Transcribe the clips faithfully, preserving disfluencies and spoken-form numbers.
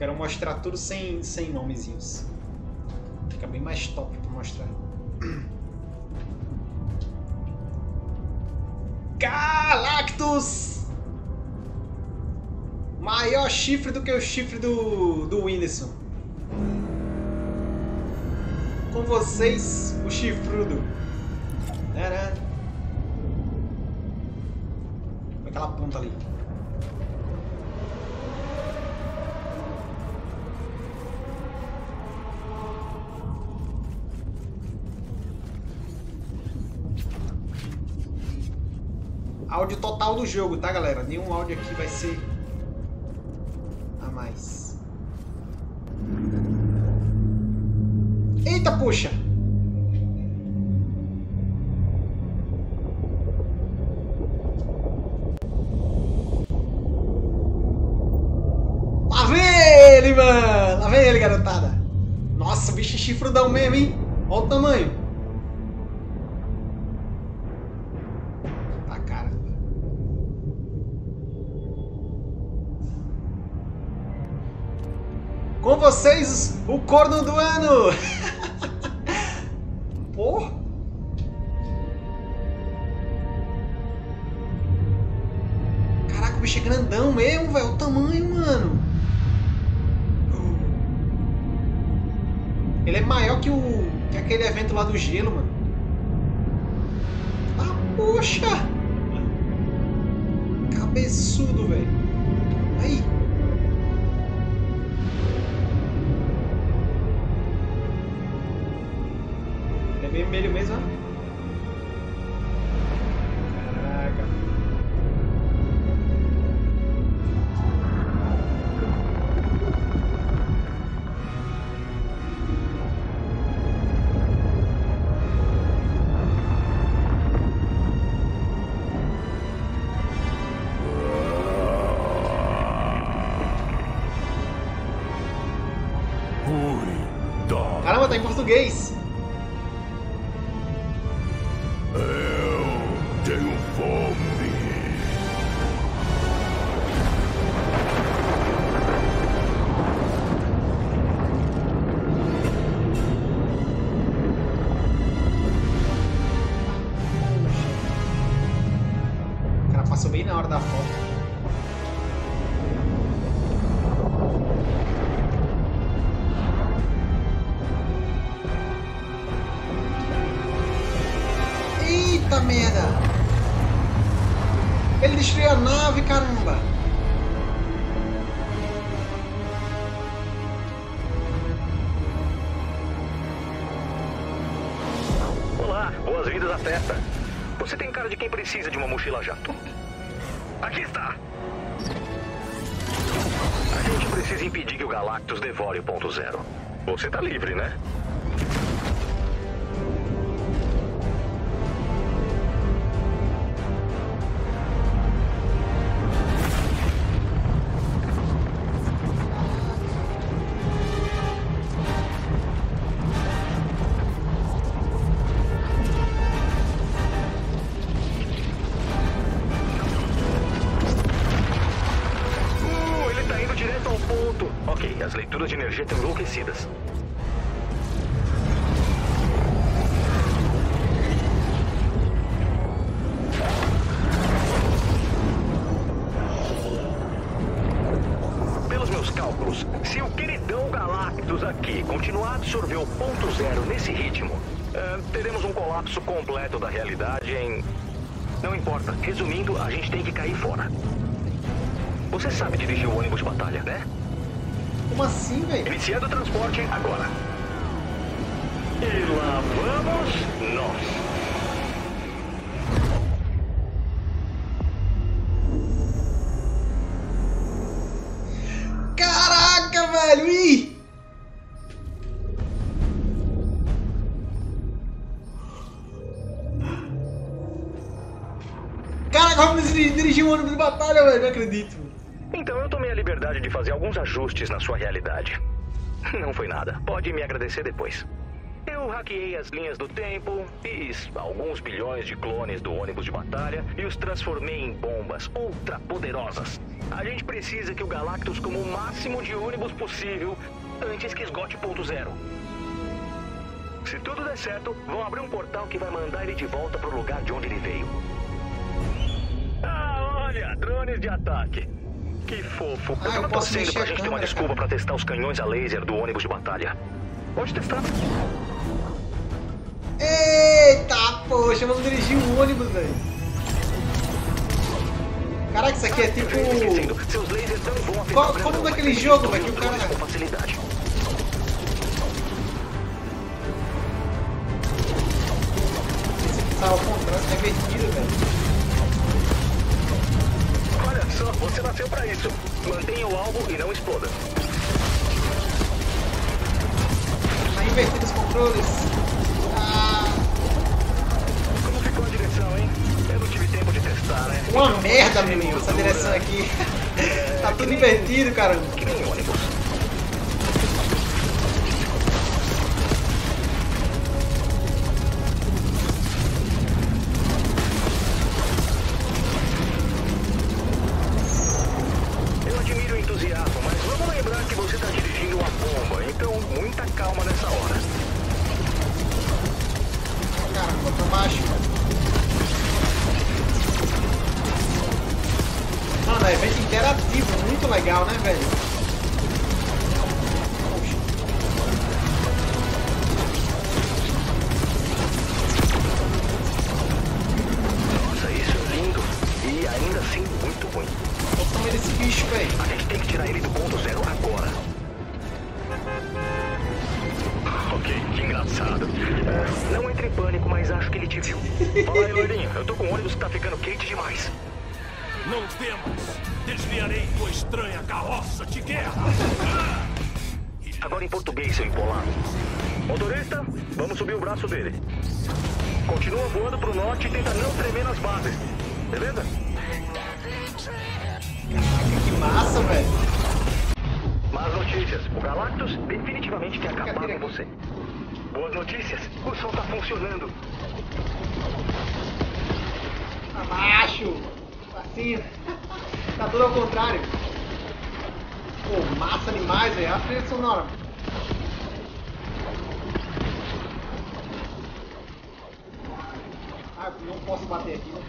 quero mostrar tudo sem, sem nomezinhos. Fica bem mais top pra mostrar. Galactus! Maior chifre do que o chifre do, do Whindersson. Com vocês, o chifrudo. Tcharam. Aquela ponta ali. Áudio total do jogo, tá, galera? Nenhum áudio aqui vai ser a mais. Eita, poxa! Lá vem ele, mano! Lá vem ele, garotada! Nossa, o bicho é chifrudão mesmo, hein? Olha o tamanho! Com vocês, o corno do ano! Porra! Caraca, o bicho é grandão mesmo, velho! Olha o tamanho, mano! Ele é maior que o que aquele evento lá do gelo, mano! Ah, poxa! Cabeçudo, velho! Aí! Vermelho mesmo, ó. Caraca. Caramba, tá em português. Passou bem na hora da foto. Eita merda! Ele destruiu a nave, caramba! Olá, boas-vindas à festa. Você tem cara de quem precisa de uma mochila jato? Aqui está! A gente precisa impedir que o Galactus devore o ponto zero. Você tá livre, né? Ok, as leituras de energia estão enlouquecidas. Pelos meus cálculos, se o queridão Galactus aqui continuar a absorver o ponto zero nesse ritmo, uh, teremos um colapso completo da realidade em... Não importa, resumindo, a gente tem que cair fora. Você sabe dirigir o ônibus de batalha, né? Como assim, velho? Iniciando o transporte agora. E lá vamos nós. Caraca, velho! Ih! Caraca, vamos dirigir um ônibus de batalha, velho! Não acredito. Então eu tomei a liberdade de fazer alguns ajustes na sua realidade. Não foi nada. Pode me agradecer depois. Eu hackeei as linhas do tempo, fiz alguns bilhões de clones do ônibus de batalha e os transformei em bombas ultrapoderosas. A gente precisa que o Galactus coma o máximo de ônibus possível antes que esgote ponto zero. Se tudo der certo, vão abrir um portal que vai mandar ele de volta pro lugar de onde ele veio. Ah, olha, drones de ataque. Que fofo. Eu tava torcendo pra gente ter uma desculpa pra testar os canhões a laser do ônibus de batalha. Pode testar. Eita, poxa, vamos dirigir um ônibus, velho. Caraca, isso aqui é tipo... Qual, como é daquele jogo, velho, que o cara... Esse aqui tá ao contrário, tá invertido, velho. Olha só, você nasceu pra isso. Mantenha o alvo e não exploda. Tá invertido os controles. Como ficou a direção, hein? Eu não tive tempo de testar, né? Uma merda, meu amigo, essa direção aqui. Tá tudo invertido, caramba. Que nem ônibus. Eu admiro o entusiasmo, mas vamos lembrar que você tá dirigindo uma bomba, então muita calma nessa hora. Cara, bota baixo. Mano, é evento interativo, muito legal, né, velho? Nossa, isso é lindo. E ainda assim, muito ruim. Vamos tomar esse bicho, velho. A gente tem que tirar ele do ponto zero agora. Ok, que engraçado. É, não entre em pânico, mas acho que ele te viu. Fala aí, loirinho. Eu tô com o ônibus que tá ficando quente demais. Não temas. Desviarei tua estranha carroça de guerra. Agora em português, seu empolado. Motorista, vamos subir o braço dele. Continua voando pro norte e tenta não tremer nas bases. Beleza? Caraca, que massa, velho. Más notícias, o Galactus definitivamente quer acabar com você. Boas notícias, o som tá funcionando. Abaixo! Assim, tá tudo ao contrário. Pô, massa demais, velho, a trilha sonora. Ah, não posso bater aqui, né?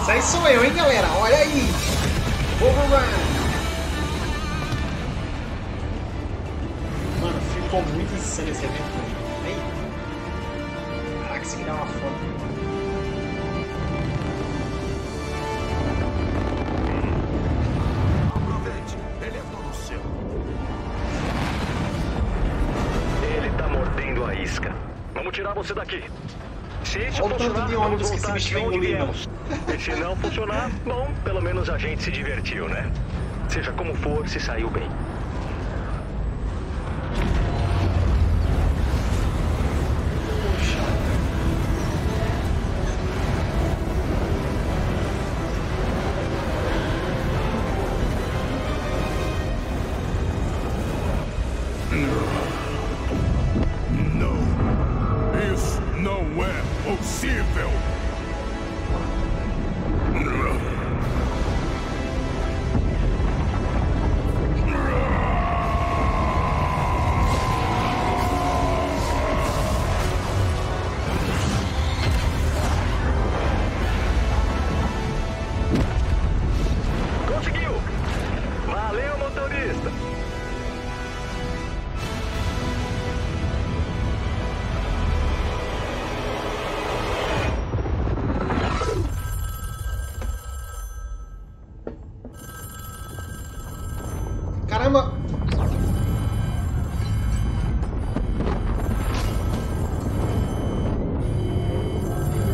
Isso aí sou eu, hein, galera? Olha aí! Overrun! Mano, ficou muito insano esse evento hoje. Eita! Caraca, isso me dá uma foto. Vamos tirar você daqui. Se isso funcionar, vamos voltar de onde viemos. E se não funcionar, bom, pelo menos a gente se divertiu, né? Seja como for, se saiu bem.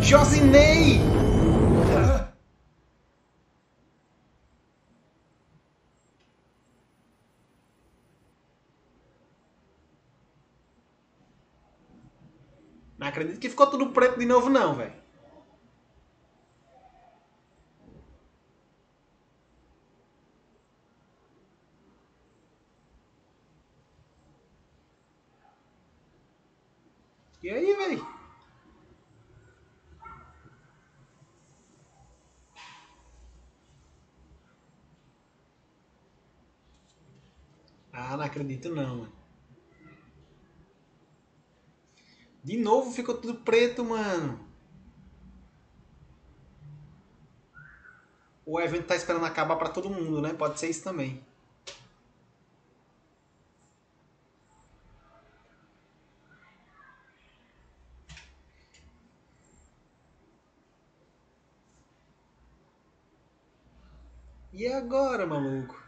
Josie May. Não acredito que ficou tudo preto de novo não, velho. E aí, velho? Ah, não acredito não, mano. De novo ficou tudo preto, mano. O evento tá esperando acabar pra todo mundo, né? Pode ser isso também. E agora, maluco?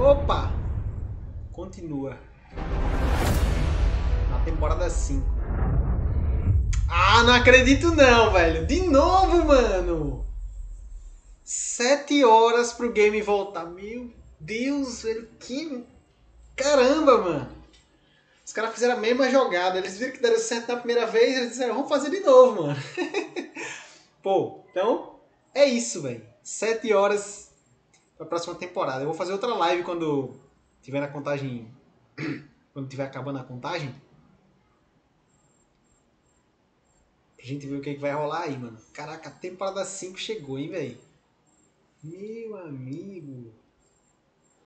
Opa! Continua. Na temporada cinco. Ah, não acredito não, velho. De novo, mano. Sete horas pro game voltar. Meu Deus, velho. Que... Caramba, mano. Os caras fizeram a mesma jogada. Eles viram que deram certo na primeira vez. Eles disseram, vamos fazer de novo, mano. Pô, então... É isso, velho. Sete horas... Para a próxima temporada. Eu vou fazer outra live quando tiver na contagem, quando tiver acabando a contagem, pra gente ver o que vai rolar aí, mano. Caraca, a temporada cinco chegou, hein, velho? Meu amigo.